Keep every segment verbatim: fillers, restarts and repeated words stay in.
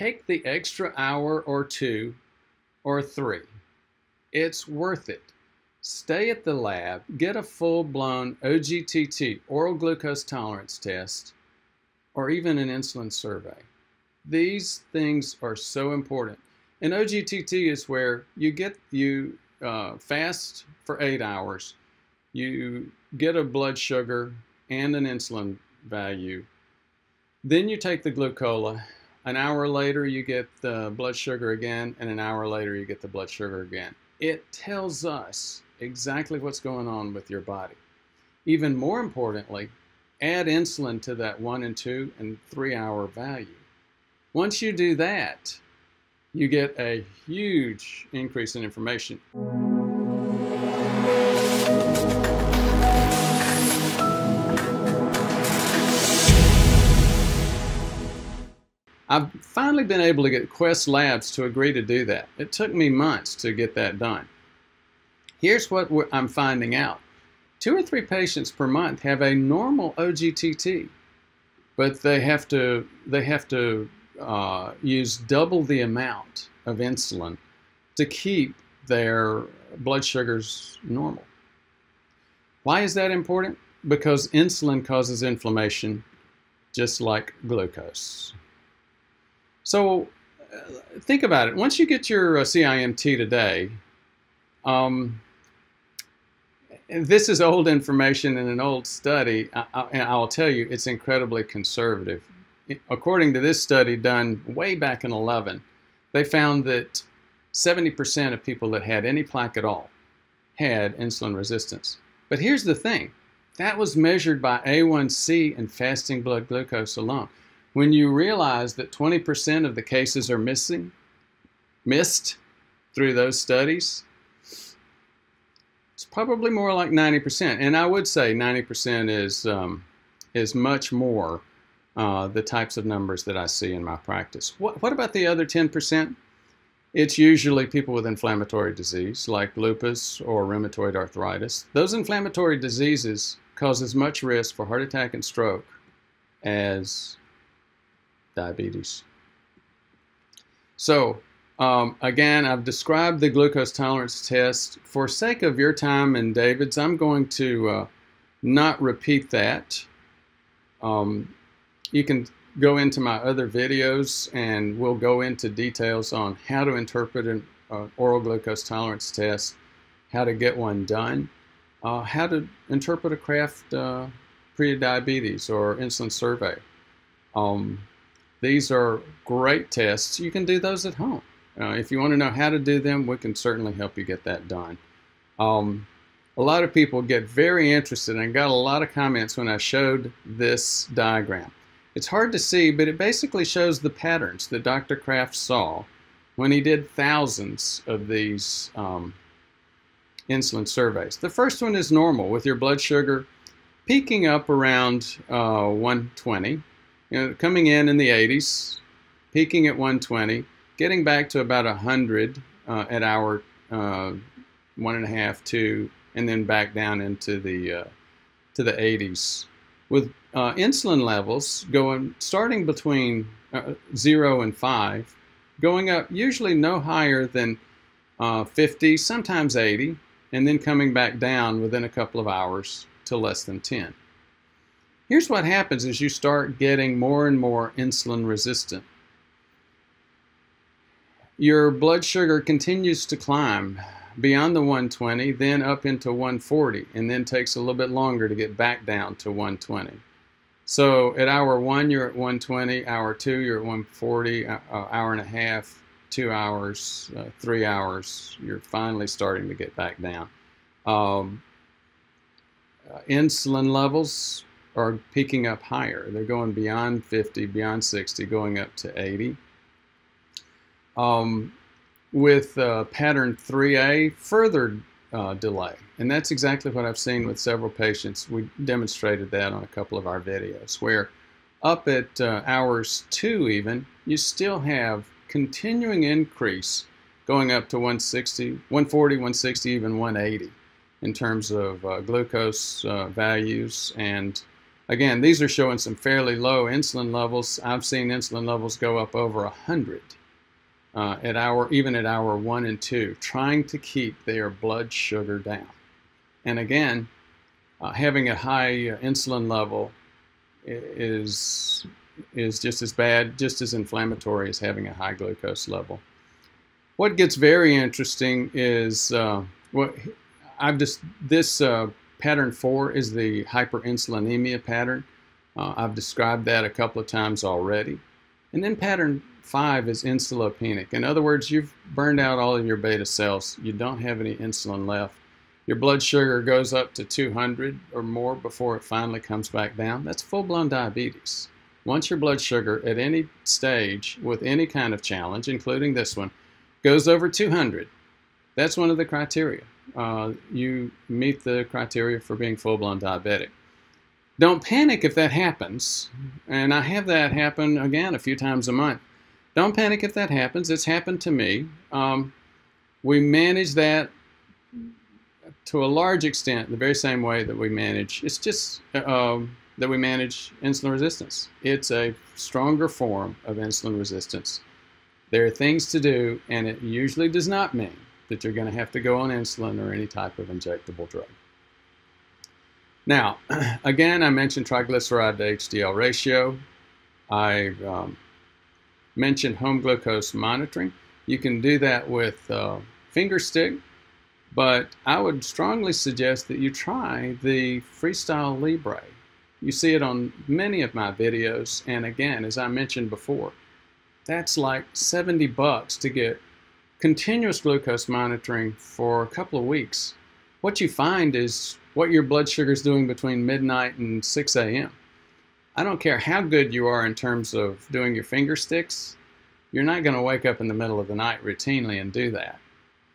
take the extra hour or two or three. It's worth it. Stay at the lab, get a full-blown O G T T, oral glucose tolerance test, or even an insulin survey. These things are so important. And O G T T is where you get you uh, fast for eight hours, you get a blood sugar and an insulin value, then you take the glucola. An hour later you get the blood sugar again, and an hour later you get the blood sugar again. It tells us exactly what's going on with your body. Even more importantly, add insulin to that one and two and three hour value. Once you do that, you get a huge increase in information. I've finally been able to get Quest Labs to agree to do that. It took me months to get that done. Here's what I'm finding out. Two or three patients per month have a normal O G T T, but they have to, they have to uh, use double the amount of insulin to keep their blood sugars normal. Why is that important? Because insulin causes inflammation, just like glucose. So uh, think about it. Once you get your uh, C I M T today, um, this is old information in an old study, I, I, and I'll tell you, it's incredibly conservative. According to this study done way back in eleven, they found that seventy percent of people that had any plaque at all had insulin resistance. But here's the thing. That was measured by A one C and fasting blood glucose alone. When you realize that twenty percent of the cases are missing, missed through those studies, it's probably more like ninety percent. And I would say ninety percent is, um, is much more uh, the types of numbers that I see in my practice. What, what about the other ten percent? It's usually people with inflammatory disease like lupus or rheumatoid arthritis. Those inflammatory diseases cause as much risk for heart attack and stroke as diabetes. So um, again, I've described the glucose tolerance test. For sake of your time and David's, I'm going to uh, not repeat that. Um, you can go into my other videos and we'll go into details on how to interpret an uh, oral glucose tolerance test, how to get one done, uh, how to interpret a Kraft uh, pre-diabetes or insulin survey. Um, These are great tests. You can do those at home. Uh, if you want to know how to do them, we can certainly help you get that done. Um, a lot of people get very interested, and I got a lot of comments when I showed this diagram. It's hard to see, but it basically shows the patterns that Doctor Kraft saw when he did thousands of these um, insulin surveys. The first one is normal, with your blood sugar peaking up around uh, one twenty. You know, coming in in the eighties, peaking at one twenty, getting back to about one hundred uh, at hour uh, one and a half, two, and then back down into the uh, to the eighties, with uh, insulin levels going starting between uh, zero and five, going up usually no higher than uh, fifty, sometimes eighty, and then coming back down within a couple of hours to less than ten. Here's what happens as you start getting more and more insulin resistant. Your blood sugar continues to climb beyond the one twenty, then up into one forty, and then takes a little bit longer to get back down to one twenty. So at hour one, you're at one twenty, hour two, you're at one forty, uh, hour and a half, two hours, uh, three hours, you're finally starting to get back down. Um, uh, insulin levels are peaking up higher. They're going beyond fifty, beyond sixty, going up to eighty. Um, with uh, pattern three A, further uh, delay. And that's exactly what I've seen with several patients. We demonstrated that on a couple of our videos, where up at uh, hours two even, you still have continuing increase going up to one sixty, one forty, one sixty, even one eighty in terms of uh, glucose uh, values and Again, these are showing some fairly low insulin levels. I've seen insulin levels go up over one hundred uh, at hour, even at hour one and two, trying to keep their blood sugar down. And again, uh, having a high insulin level is, is just as bad, just as inflammatory as having a high glucose level. What gets very interesting is uh, what I've just this uh, pattern four is the hyperinsulinemia pattern. Uh, I've described that a couple of times already. And then pattern five is insulopenic. In other words, you've burned out all of your beta cells. You don't have any insulin left. Your blood sugar goes up to two hundred or more before it finally comes back down. That's full-blown diabetes. Once your blood sugar at any stage with any kind of challenge, including this one, goes over two hundred, that's one of the criteria. Uh, you meet the criteria for being full-blown diabetic. Don't panic if that happens, and I have that happen again a few times a month. Don't panic if that happens. It's happened to me. Um, we manage that to a large extent the very same way that we manage, it's just uh, that we manage insulin resistance. It's a stronger form of insulin resistance. There are things to do, and it usually does not mean that you're going to have to go on insulin or any type of injectable drug. Now, again, I mentioned triglyceride to H D L ratio. I um, mentioned home glucose monitoring. You can do that with uh, finger stick, but I would strongly suggest that you try the Freestyle Libre. You see it on many of my videos, and again, as I mentioned before, that's like seventy bucks to get continuous glucose monitoring for a couple of weeks. What you find is what your blood sugar is doing between midnight and six A M I don't care how good you are in terms of doing your finger sticks, you're not going to wake up in the middle of the night routinely and do that.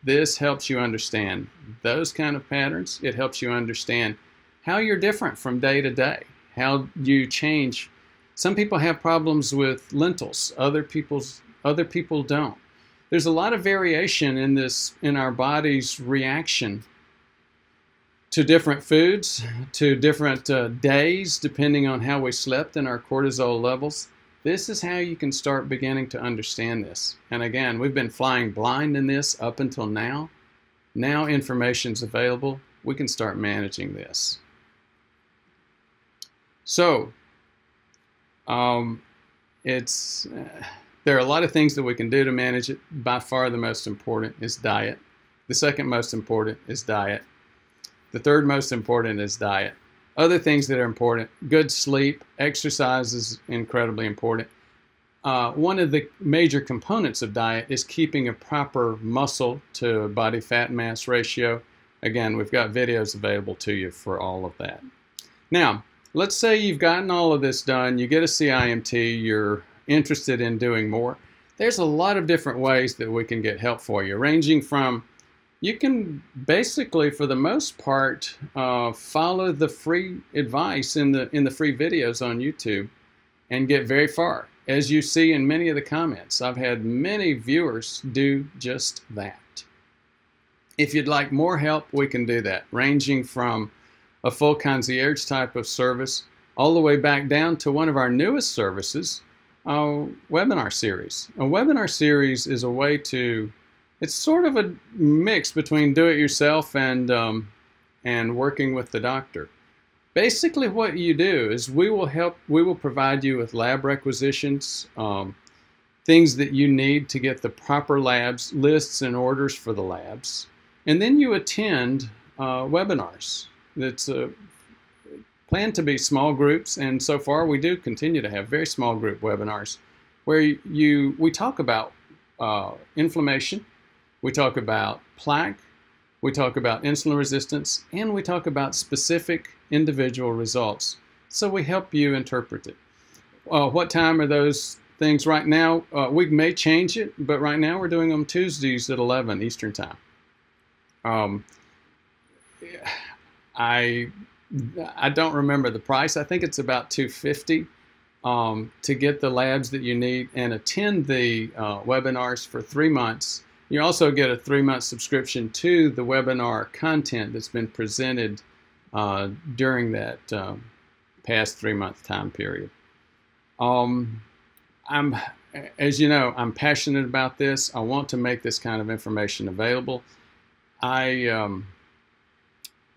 This helps you understand those kind of patterns. It helps you understand how you're different from day to day, how you change. Some people have problems with lentils, other people's other people don't. There's a lot of variation in this, in our body's reaction to different foods, to different uh, days, depending on how we slept and our cortisol levels. This is how you can start beginning to understand this. And again, we've been flying blind in this up until now. Now information's available. We can start managing this. So, um, it's... Uh, There are a lot of things that we can do to manage it. By far the most important is diet. The second most important is diet. The third most important is diet. Other things that are important, good sleep, exercise is incredibly important. Uh, one of the major components of diet is keeping a proper muscle to body fat mass ratio. Again, we've got videos available to you for all of that. Now, let's say you've gotten all of this done, you get a C I M T, you're interested in doing more. There's a lot of different ways that we can get help for you, ranging from you can basically for the most part uh, follow the free advice in the in the free videos on YouTube and get very far. As you see in many of the comments, I've had many viewers do just that. If you'd like more help, we can do that, ranging from a full concierge type of service all the way back down to one of our newest services, a webinar series. A webinar series is a way to, it's sort of a mix between do-it-yourself and, um, and working with the doctor. Basically what you do is we will help, we will provide you with lab requisitions, um, things that you need to get the proper labs, lists and orders for the labs, and then you attend uh, webinars. That's a plan to be small groups, and so far we do continue to have very small group webinars where you we talk about uh, inflammation, we talk about plaque, we talk about insulin resistance, and we talk about specific individual results. So we help you interpret it. Uh, what time are those things right now? Uh, we may change it, but right now we're doing them Tuesdays at eleven Eastern time. Um, I... I don't remember the price. I think it's about two hundred fifty dollars um, to get the labs that you need and attend the uh, webinars for three months. You also get a three-month subscription to the webinar content that's been presented uh, during that um, past three-month time period. Um, I'm, as you know, I'm passionate about this. I want to make this kind of information available. I um,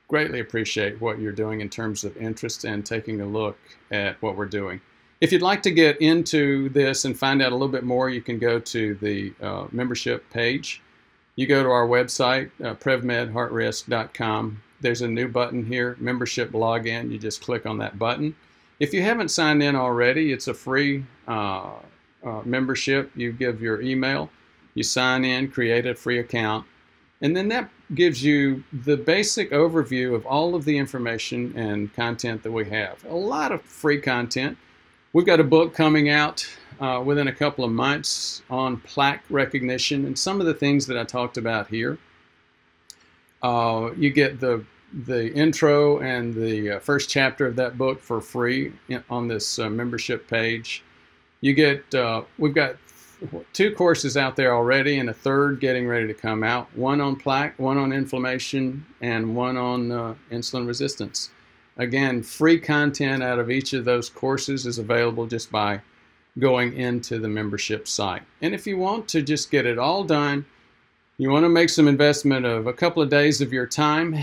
greatly appreciate what you're doing in terms of interest and taking a look at what we're doing. If you'd like to get into this and find out a little bit more, you can go to the uh, membership page. You go to our website, uh, Prev Med Heart Risk dot com. There's a new button here, Membership Login. You just click on that button. If you haven't signed in already, it's a free uh, uh, membership. You give your email, you sign in, create a free account, and then that gives you the basic overview of all of the information and content that we have. A lot of free content. We've got a book coming out uh, within a couple of months on plaque recognition and some of the things that I talked about here. Uh, you get the the intro and the first chapter of that book for free on this uh, membership page. You get uh, we've got two courses out there already and a third getting ready to come out. One on plaque, one on inflammation, and one on uh, insulin resistance. Again, free content out of each of those courses is available just by going into the membership site. And if you want to just get it all done, you want to make some investment of a couple of days of your time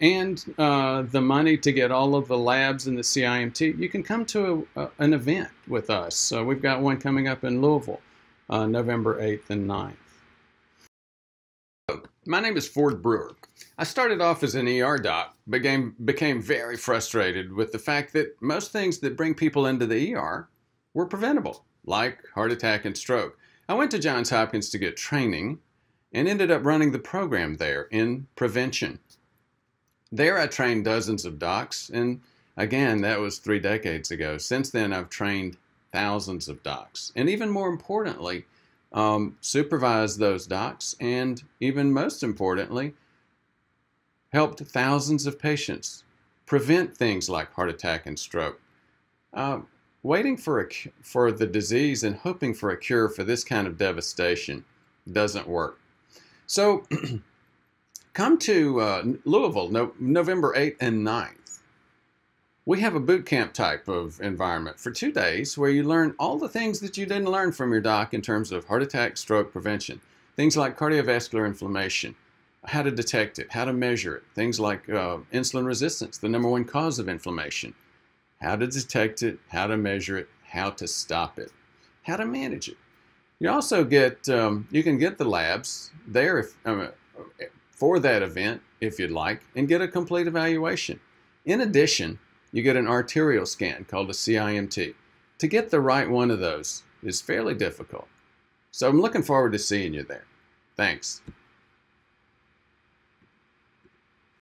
and uh, the money to get all of the labs and the C I M T, you can come to a, a, an event with us. So we've got one coming up in Louisville, uh, November eighth and ninth. My name is Ford Brewer. I started off as an E R doc, became, became very frustrated with the fact that most things that bring people into the E R were preventable, like heart attack and stroke. I went to Johns Hopkins to get training and ended up running the program there in prevention. There I trained dozens of docs, and again, that was three decades ago. Since then, I've trained thousands of docs, and even more importantly, um, supervised those docs, and even most importantly, helped thousands of patients prevent things like heart attack and stroke. Uh, waiting for, a, for the disease and hoping for a cure for this kind of devastation doesn't work. So come to uh, Louisville, no, November eighth and ninth. We have a boot camp type of environment for two days where you learn all the things that you didn't learn from your doc in terms of heart attack, stroke prevention, things like cardiovascular inflammation, how to detect it, how to measure it, things like uh, insulin resistance, the number one cause of inflammation, how to detect it, how to measure it, how to stop it, how to manage it. You also get, um, you can get the labs there if, um, for that event, if you'd like, and get a complete evaluation. In addition, you get an arterial scan called a C I M T. To get the right one of those is fairly difficult. So I'm looking forward to seeing you there. Thanks.